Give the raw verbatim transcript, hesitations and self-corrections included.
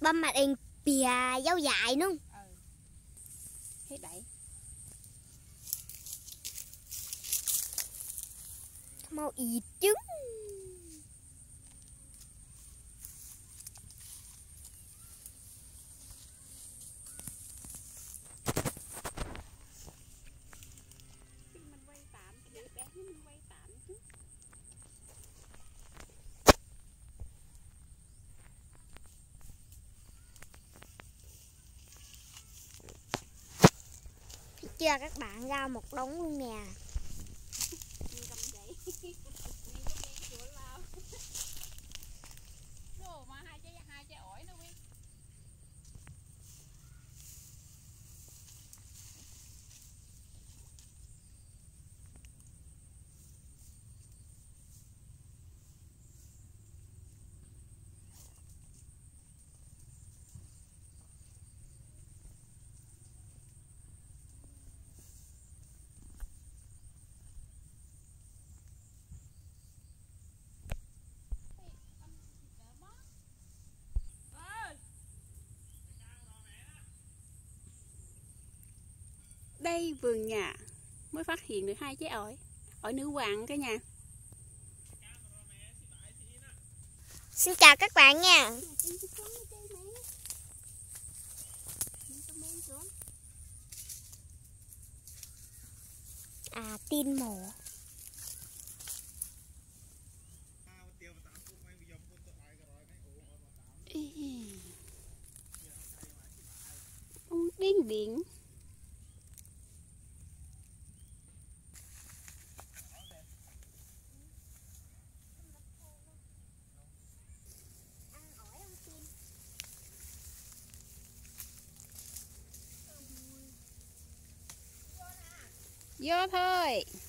bấm mặt anh bìa dâu dài luôn ừ. Hết đấy mau ít trứng chưa các bạn ra một đống luôn nè. Đây vườn nhà mới phát hiện được hai trái ổi, ổi nữ hoàng cả nhà. Xin chào các bạn nha. À tin mổ. Ông Điên Điển. Vô thôi.